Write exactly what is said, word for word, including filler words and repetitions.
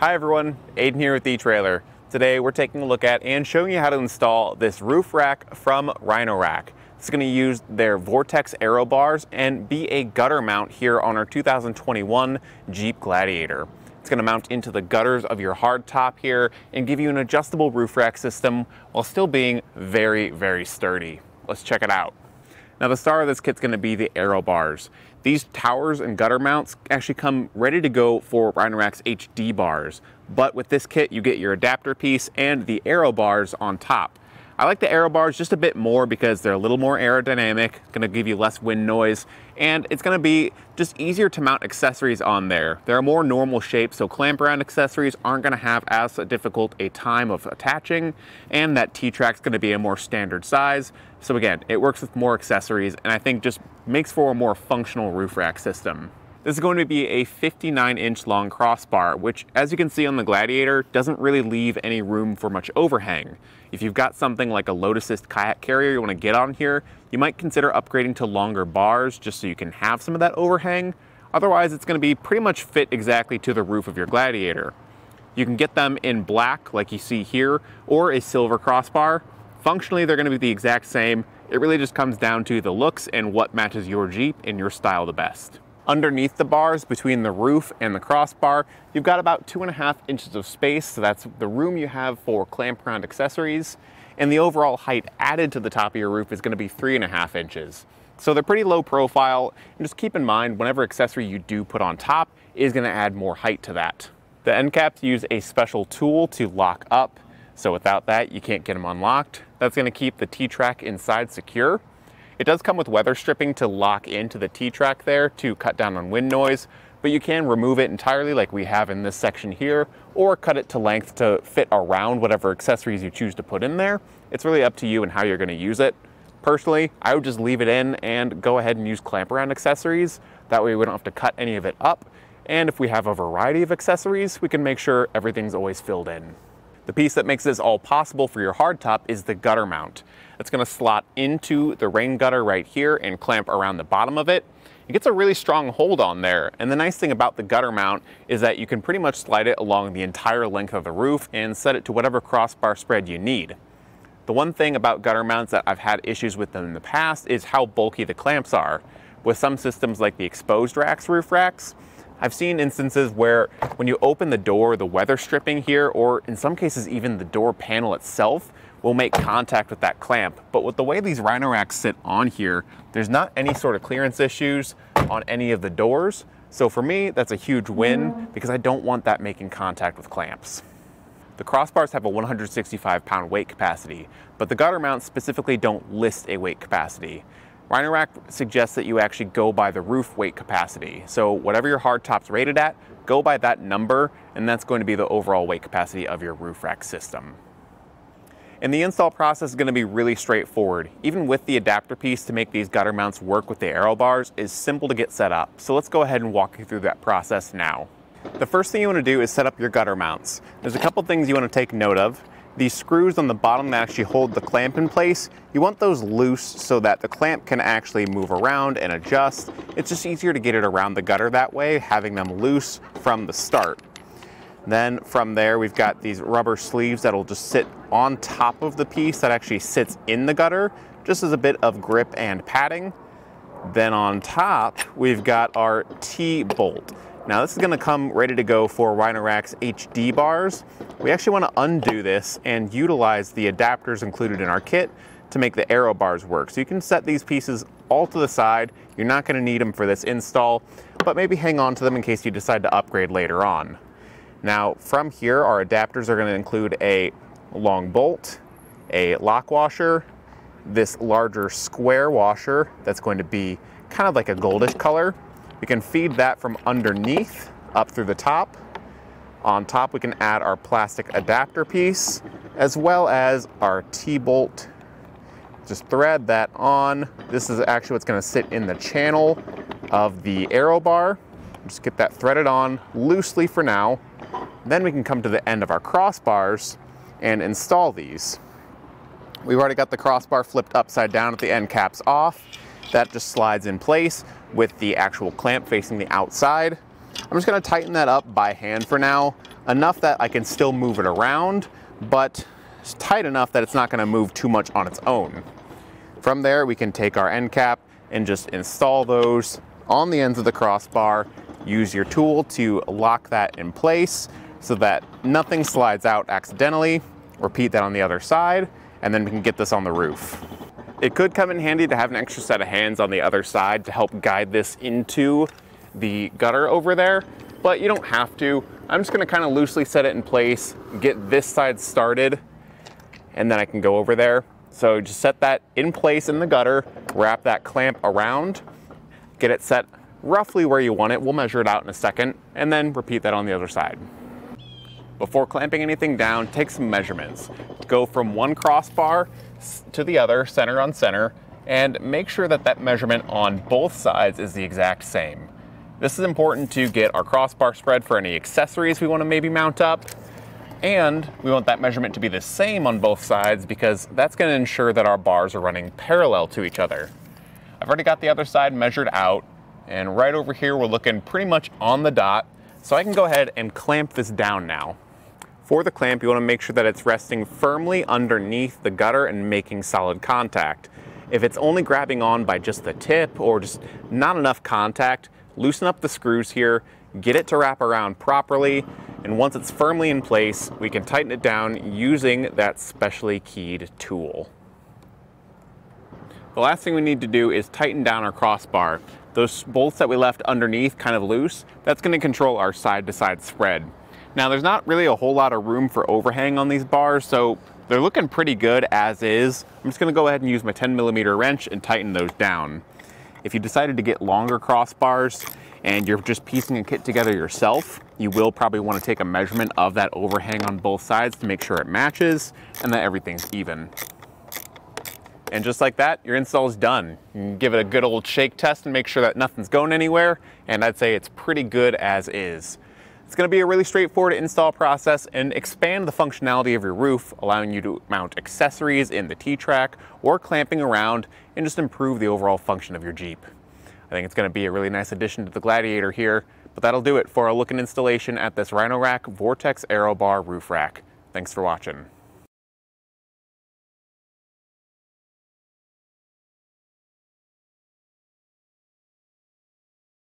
Hi everyone, Aiden here with eTrailer. Today we're taking a look at and showing you how to install this roof rack from Rhino-Rack. It's going to use their Vortex Aero Bars and be a gutter mount here on our two thousand twenty-one Jeep Gladiator. It's going to mount into the gutters of your hard top here and give you an adjustable roof rack system while still being very, very sturdy. Let's check it out. Now the star of this kit's going to be the Aero Bars. These towers and gutter mounts actually come ready to go for Rhino-Rack's H D bars, but with this kit you get your adapter piece and the Aero Bars on top. I like the Aero Bars just a bit more because they're a little more aerodynamic, going to give you less wind noise, and it's going to be just easier to mount accessories on there. They're a more normal shape, so clamp around accessories aren't going to have as difficult a time of attaching, and that T-Track's going to be a more standard size. So again, it works with more accessories, and I think just makes for a more functional roof rack system. This is going to be a fifty-nine inch long crossbar, which as you can see on the Gladiator, doesn't really leave any room for much overhang. If you've got something like a load assist kayak carrier you want to get on here, you might consider upgrading to longer bars just so you can have some of that overhang. Otherwise, it's going to be pretty much fit exactly to the roof of your Gladiator. You can get them in black like you see here, or a silver crossbar. Functionally, they're going to be the exact same. It really just comes down to the looks and what matches your Jeep and your style the best. Underneath the bars, between the roof and the crossbar, you've got about two and a half inches of space, so that's the room you have for clamp around accessories. And the overall height added to the top of your roof is going to be three and a half inches. So they're pretty low profile, and just keep in mind, whenever accessory you do put on top is going to add more height to that. The end caps use a special tool to lock up, so without that, you can't get them unlocked. That's going to keep the T-Track inside secure. It does come with weather stripping to lock into the T-Track there to cut down on wind noise, but you can remove it entirely like we have in this section here, or cut it to length to fit around whatever accessories you choose to put in there. It's really up to you and how you're going to use it. Personally, I would just leave it in and go ahead and use clamp around accessories. That way we don't have to cut any of it up. And if we have a variety of accessories, we can make sure everything's always filled in. The piece that makes this all possible for your hardtop is the gutter mount. It's going to slot into the rain gutter right here and clamp around the bottom of it. It gets a really strong hold on there, and the nice thing about the gutter mount is that you can pretty much slide it along the entire length of the roof and set it to whatever crossbar spread you need. The one thing about gutter mounts that I've had issues with them in the past is how bulky the clamps are. With some systems like the exposed racks, roof racks, I've seen instances where when you open the door, the weather stripping here, or in some cases even the door panel itself, will make contact with that clamp. But with the way these Rhino-Racks sit on here, there's not any sort of clearance issues on any of the doors. So for me, that's a huge win because I don't want that making contact with clamps. The crossbars have a one hundred sixty-five pound weight capacity, but the gutter mounts specifically don't list a weight capacity. Rhino-Rack suggests that you actually go by the roof weight capacity. So whatever your hardtop's rated at, go by that number, and that's going to be the overall weight capacity of your roof rack system. And the install process is going to be really straightforward. Even with the adapter piece to make these gutter mounts work with the Aero Bars is simple to get set up. So let's go ahead and walk you through that process now. The first thing you want to do is set up your gutter mounts. There's a couple things you want to take note of. These screws on the bottom that actually hold the clamp in place, you want those loose so that the clamp can actually move around and adjust. It's just easier to get it around the gutter that way, having them loose from the start. Then from there, we've got these rubber sleeves that'll just sit on top of the piece that actually sits in the gutter, just as a bit of grip and padding. Then on top, we've got our T-bolt. Now this is going to come ready to go for Rhino-Rack's H D bars. We actually want to undo this and utilize the adapters included in our kit to make the Aero bars work. So you can set these pieces all to the side. You're not going to need them for this install, but maybe hang on to them in case you decide to upgrade later on. Now from here, our adapters are going to include a long bolt, a lock washer, this larger square washer that's going to be kind of like a goldish color. We can feed that from underneath up through the top. On top, we can add our plastic adapter piece, as well as our T-bolt. Just thread that on. This is actually what's going to sit in the channel of the Aero bar. Just get that threaded on loosely for now. Then we can come to the end of our crossbars and install these. We've already got the crossbar flipped upside down with the end caps off. That just slides in place with the actual clamp facing the outside. I'm just going to tighten that up by hand for now. enough that I can still move it around, but it's tight enough that it's not going to move too much on its own. From there, we can take our end cap and just install those on the ends of the crossbar. Use your tool to lock that in place so that nothing slides out accidentally. Repeat that on the other side, and then we can get this on the roof. It could come in handy to have an extra set of hands on the other side to help guide this into the gutter over there, but you don't have to. I'm just gonna kind of loosely set it in place, get this side started, and then I can go over there. So just set that in place in the gutter, wrap that clamp around, get it set roughly where you want it. We'll measure it out in a second, and then repeat that on the other side. Before clamping anything down, take some measurements. Go from one crossbar to the other, center on center, and make sure that that measurement on both sides is the exact same. This is important to get our crossbar spread for any accessories we want to maybe mount up, and we want that measurement to be the same on both sides because that's going to ensure that our bars are running parallel to each other. I've already got the other side measured out, and right over here we're looking pretty much on the dot, so I can go ahead and clamp this down now. For the clamp, you want to make sure that it's resting firmly underneath the gutter and making solid contact. If it's only grabbing on by just the tip or just not enough contact, loosen up the screws here, get it to wrap around properly, and once it's firmly in place, we can tighten it down using that specially keyed tool. The last thing we need to do is tighten down our crossbar. Those bolts that we left underneath kind of loose, that's going to control our side-to-side spread. Now, there's not really a whole lot of room for overhang on these bars, so they're looking pretty good as is. I'm just gonna go ahead and use my ten millimeter wrench and tighten those down. If you decided to get longer crossbars and you're just piecing a kit together yourself, you will probably wanna take a measurement of that overhang on both sides to make sure it matches and that everything's even. And just like that, your install's done. You can give it a good old shake test and make sure that nothing's going anywhere, and I'd say it's pretty good as is. It's going to be a really straightforward install process and expand the functionality of your roof, allowing you to mount accessories in the T-Track or clamping around and just improve the overall function of your Jeep. I think it's going to be a really nice addition to the Gladiator here, but that'll do it for our look and installation at this Rhino-Rack Vortex Aero Bar roof rack. Thanks for watching.